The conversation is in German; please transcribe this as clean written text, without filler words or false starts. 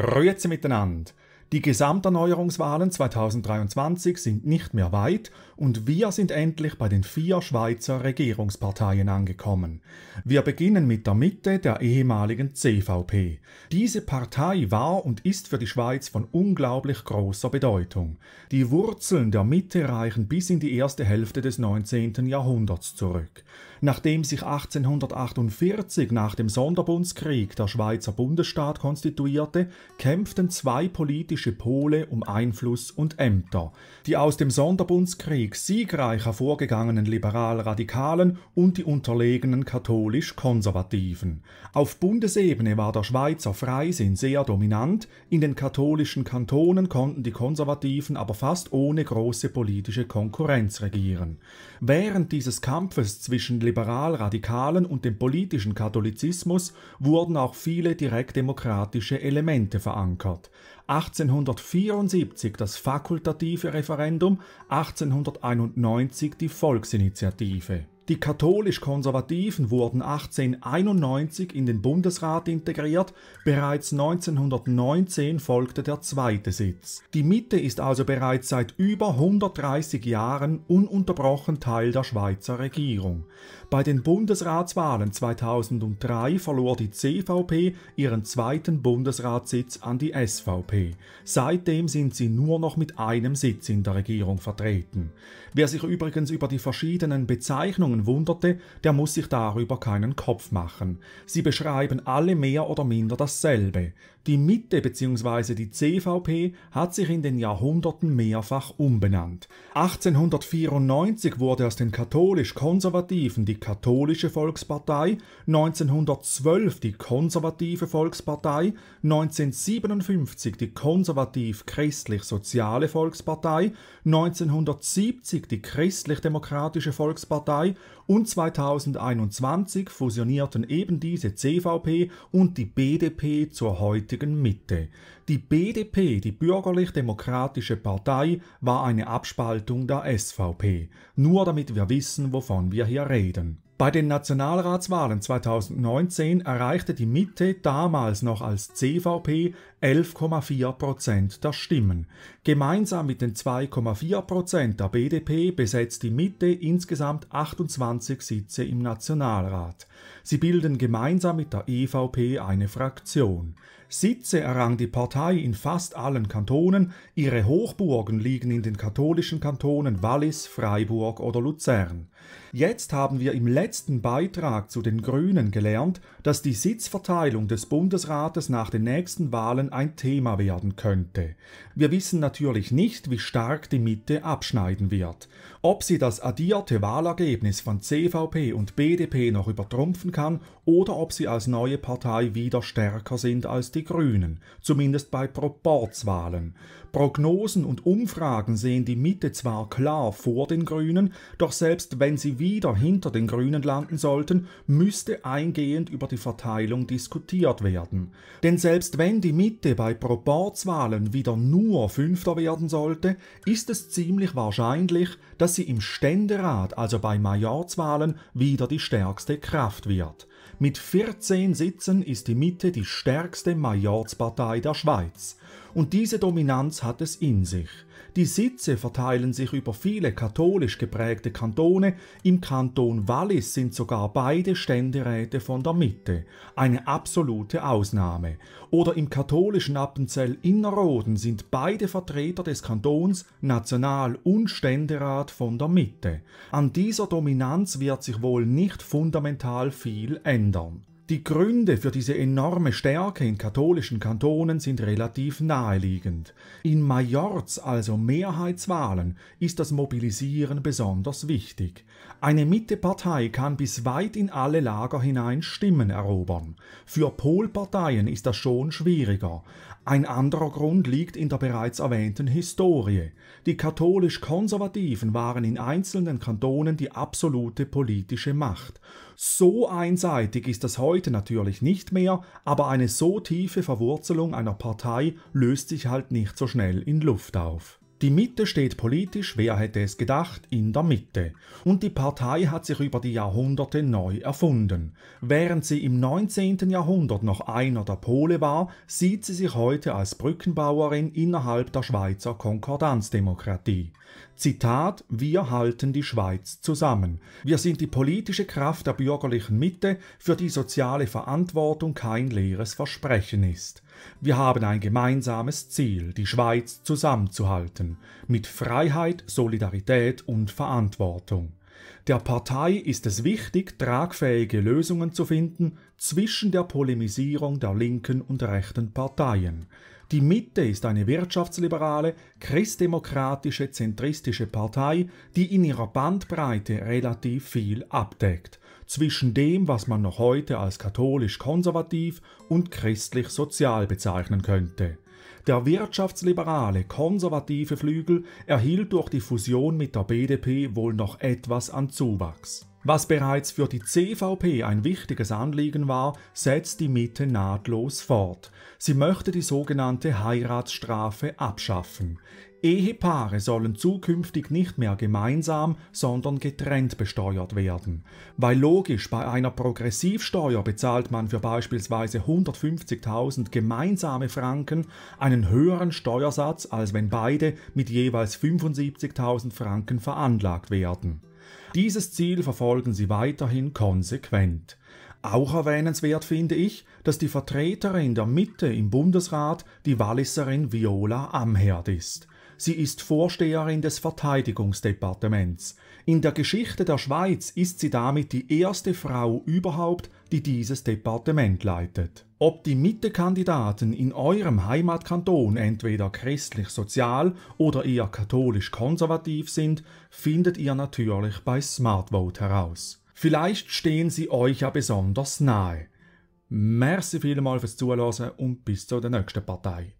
Grüezi miteinander! Die Gesamterneuerungswahlen 2023 sind nicht mehr weit und wir sind endlich bei den 4 Schweizer Regierungsparteien angekommen. Wir beginnen mit der Mitte, der ehemaligen CVP. Diese Partei war und ist für die Schweiz von unglaublich großer Bedeutung. Die Wurzeln der Mitte reichen bis in die erste Hälfte des 19. Jahrhunderts zurück. Nachdem sich 1848 nach dem Sonderbundskrieg der Schweizer Bundesstaat konstituierte, kämpften zwei politische Pole um Einfluss und Ämter. Die aus dem Sonderbundskrieg siegreich hervorgegangenen Liberal-Radikalen und die unterlegenen katholisch-Konservativen. Auf Bundesebene war der Schweizer Freisinn sehr dominant, in den katholischen Kantonen konnten die Konservativen aber fast ohne große politische Konkurrenz regieren. Während dieses Kampfes zwischen Liberal-Radikalen und dem politischen Katholizismus wurden auch viele direktdemokratische Elemente verankert. 1874 das fakultative Referendum, 1891 die Volksinitiative. Die katholisch-konservativen wurden 1891 in den Bundesrat integriert, bereits 1919 folgte der zweite Sitz. Die Mitte ist also bereits seit über 130 Jahren ununterbrochen Teil der Schweizer Regierung. Bei den Bundesratswahlen 2003 verlor die CVP ihren zweiten Bundesratssitz an die SVP. Seitdem sind sie nur noch mit einem Sitz in der Regierung vertreten. Wer sich übrigens über die verschiedenen Bezeichnungen wunderte, der muss sich darüber keinen Kopf machen. Sie beschreiben alle mehr oder minder dasselbe. Die Mitte bzw. die CVP hat sich in den Jahrhunderten mehrfach umbenannt. 1894 wurde aus den katholisch-konservativen die Katholische Volkspartei, 1912 die Konservative Volkspartei, 1957 die konservativ-christlich-soziale Volkspartei, 1970 die Christlich-Demokratische Volkspartei und 2021 fusionierten eben diese CVP und die BDP zur heutigen Mitte. Die BDP, die bürgerlich-demokratische Partei, war eine Abspaltung der SVP. Nur damit wir wissen, wovon wir hier reden. Bei den Nationalratswahlen 2019 erreichte die Mitte, damals noch als CVP, 11,4% der Stimmen. Gemeinsam mit den 2,4% der BDP besetzt die Mitte insgesamt 28 Sitze im Nationalrat. Sie bilden gemeinsam mit der EVP eine Fraktion. Sitze errang die Partei in fast allen Kantonen, ihre Hochburgen liegen in den katholischen Kantonen Wallis, Freiburg oder Luzern. Jetzt haben wir im letzten Beitrag zu den Grünen gelernt, dass die Sitzverteilung des Bundesrates nach den nächsten Wahlen ein Thema werden könnte. Wir wissen natürlich nicht, wie stark die Mitte abschneiden wird. Ob sie das addierte Wahlergebnis von CVP und BDP noch übertrumpfen kann oder ob sie als neue Partei wieder stärker sind als die Grünen, zumindest bei Proporzwahlen. Prognosen und Umfragen sehen die Mitte zwar klar vor den Grünen, doch selbst wenn sie wieder hinter den Grünen landen sollten, müsste eingehend über die Verteilung diskutiert werden. Denn selbst wenn die Mitte bei Proporzwahlen wieder nur Fünfter werden sollte, ist es ziemlich wahrscheinlich, dass sie im Ständerat, also bei Majorzwahlen, wieder die stärkste Kraft wird. Mit 14 Sitzen ist die Mitte die stärkste Majorzpartei der Schweiz. Und diese Dominanz hat es in sich. Die Sitze verteilen sich über viele katholisch geprägte Kantone. Im Kanton Wallis sind sogar beide Ständeräte von der Mitte. Eine absolute Ausnahme. Oder im katholischen Appenzell-Innerrhoden sind beide Vertreter des Kantons, National- und Ständerat von der Mitte. An dieser Dominanz wird sich wohl nicht fundamental viel ändern. Die Gründe für diese enorme Stärke in katholischen Kantonen sind relativ naheliegend. In Majorz, also Mehrheitswahlen, ist das Mobilisieren besonders wichtig. Eine Mittepartei kann bis weit in alle Lager hinein Stimmen erobern. Für Polparteien ist das schon schwieriger. Ein anderer Grund liegt in der bereits erwähnten Historie. Die katholisch-konservativen waren in einzelnen Kantonen die absolute politische Macht. So einseitig ist das heute natürlich nicht mehr, aber eine so tiefe Verwurzelung einer Partei löst sich halt nicht so schnell in Luft auf. Die Mitte steht politisch, wer hätte es gedacht, in der Mitte. Und die Partei hat sich über die Jahrhunderte neu erfunden. Während sie im 19. Jahrhundert noch einer der Pole war, sieht sie sich heute als Brückenbauerin innerhalb der Schweizer Konkordanzdemokratie. Zitat: Wir halten die Schweiz zusammen. Wir sind die politische Kraft der bürgerlichen Mitte, für die soziale Verantwortung kein leeres Versprechen ist. Wir haben ein gemeinsames Ziel, die Schweiz zusammenzuhalten, mit Freiheit, Solidarität und Verantwortung. Der Partei ist es wichtig, tragfähige Lösungen zu finden zwischen der Polemisierung der linken und rechten Parteien. Die Mitte ist eine wirtschaftsliberale, christdemokratische, zentristische Partei, die in ihrer Bandbreite relativ viel abdeckt, zwischen dem, was man noch heute als katholisch-konservativ und christlich-sozial bezeichnen könnte. Der wirtschaftsliberale, konservative Flügel erhielt durch die Fusion mit der BDP wohl noch etwas an Zuwachs. Was bereits für die CVP ein wichtiges Anliegen war, setzt die Mitte nahtlos fort. Sie möchte die sogenannte Heiratsstrafe abschaffen. Ehepaare sollen zukünftig nicht mehr gemeinsam, sondern getrennt besteuert werden. Weil logisch, bei einer Progressivsteuer bezahlt man für beispielsweise 150.000 gemeinsame Franken einen höheren Steuersatz, als wenn beide mit jeweils 75.000 Franken veranlagt werden. Dieses Ziel verfolgen sie weiterhin konsequent. Auch erwähnenswert finde ich, dass die Vertreterin der Mitte im Bundesrat die Walliserin Viola Amherd ist. Sie ist Vorsteherin des Verteidigungsdepartements. In der Geschichte der Schweiz ist sie damit die erste Frau überhaupt, die dieses Departement leitet. Ob die Mitte-Kandidaten in eurem Heimatkanton entweder christlich-sozial oder eher katholisch-konservativ sind, findet ihr natürlich bei SmartVote heraus. Vielleicht stehen sie euch ja besonders nahe. Merci vielmals fürs Zuhören und bis zur nächsten Partei.